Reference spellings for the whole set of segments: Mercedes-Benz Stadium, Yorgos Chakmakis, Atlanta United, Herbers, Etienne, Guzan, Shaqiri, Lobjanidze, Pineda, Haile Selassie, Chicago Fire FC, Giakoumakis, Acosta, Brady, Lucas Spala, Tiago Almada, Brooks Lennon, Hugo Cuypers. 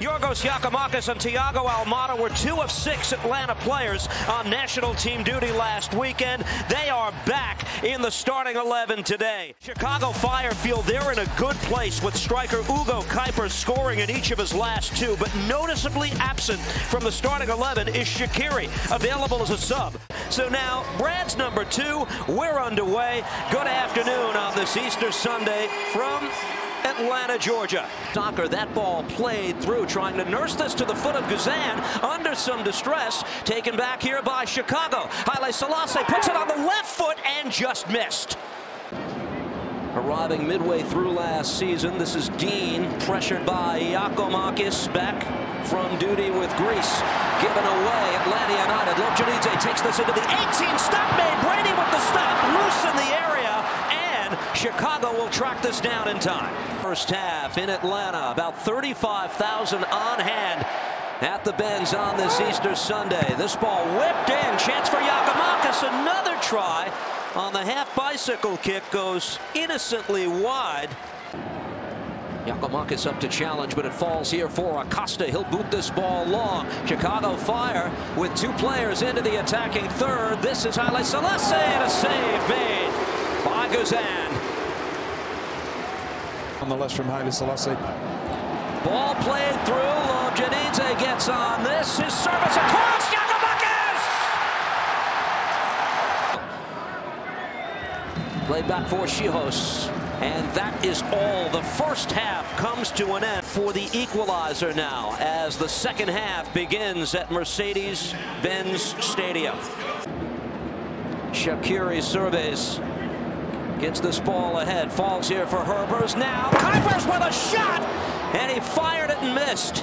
Yorgos Chakmakis and Tiago Almada were 2 of 6 Atlanta players on national team duty last weekend. They are back in the starting 11 today. Chicago Fire feel they're in a good place with striker Hugo Cuypers scoring in each of his last 2, but noticeably absent from the starting 11 is Shaqiri, available as a sub. So now, Brad's number 2. We're underway. Good afternoon on this Easter Sunday from Atlanta, Georgia. Soccer, that ball played through, trying to nurse this to the foot of Gazan, under some distress, taken back here by Chicago. Haile Selassie puts it on the left foot and just missed. Arriving midway through last season, this is Dean, pressured by Giakoumakis, back from duty with Greece. Given away, Atlanta United. Lobjanidze takes this into the 18, stop made, Brady with the stop, loose in the area, and Chicago will track this down in time. First half in Atlanta, about 35,000 on hand at the Benz on this Easter Sunday. This ball whipped in, chance for Giakoumakis, another try on the half bicycle kick, goes innocently wide. Giakoumakis up to challenge, but it falls here for Acosta. He'll boot this ball long. Chicago Fire with 2 players into the attacking third. This is Haile Selassie, and a save made by Guzan. Nonetheless from Haile Selassie. Ball played through. Lobjanidze gets on this. His service across. Giakoumakis! Played back for Shihos. And that is all. The first half comes to an end for the equalizer now as the second half begins at Mercedes-Benz Stadium. Shaqiri surveys. Gets this ball ahead. Falls here for Herbers now. Cuypers with a shot! And he fired it and missed.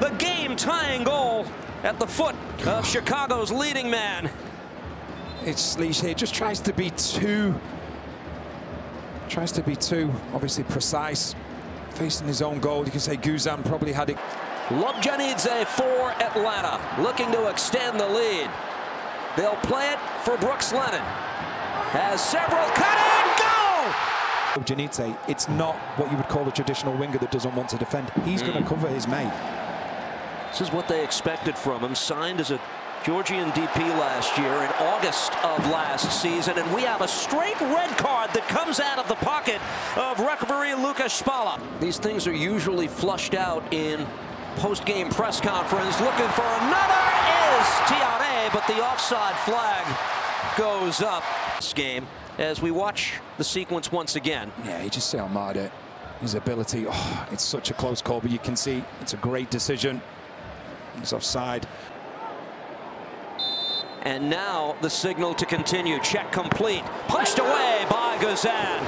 The game-tying goal at the foot of Chicago's leading man. It's Leach here. Just tries to be too obviously precise, facing his own goal. You can say Guzan probably had it. Lobjanidze for Atlanta, looking to extend the lead. They'll play it for Brooks Lennon. Has several, cut and go! Lobjanidze, it's not what you would call a traditional winger that doesn't want to defend. He's going to cover his mate. This is what they expected from him, signed as a Georgian DP last year, in August of last season, and we have a straight red card that comes out of the pocket of referee Lucas Spala. These things are usually flushed out in post-game press conference. Looking for another is Tiago, but the offside flag goes up. This game, as we watch the sequence once again. Yeah, you just see Almada, his ability. Oh, it's such a close call, but you can see it's a great decision. It's offside. And now the signal to continue. Check complete. Pushed away by Guzan.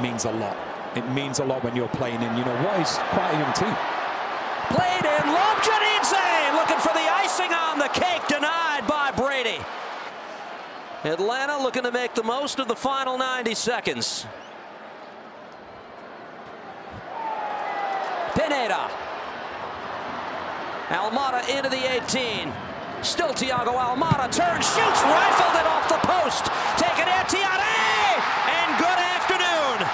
Means a lot. It means a lot when you're playing in, you know, what is quite a young team. Played in. Lobjanidze looking for the icing on the cake. Denied by Brady. Atlanta looking to make the most of the final 90 seconds. Pineda. Almada into the 18. Still Tiago Almada turns, shoots, rifled it off the post. Taken Etienne, and good afternoon.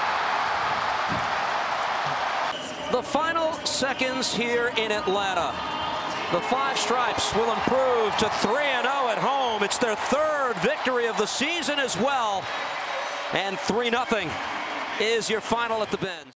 The final seconds here in Atlanta. The 5 stripes will improve to 3-0 at home. It's their 3rd victory of the season as well. And 3-0 is your final at the Benz.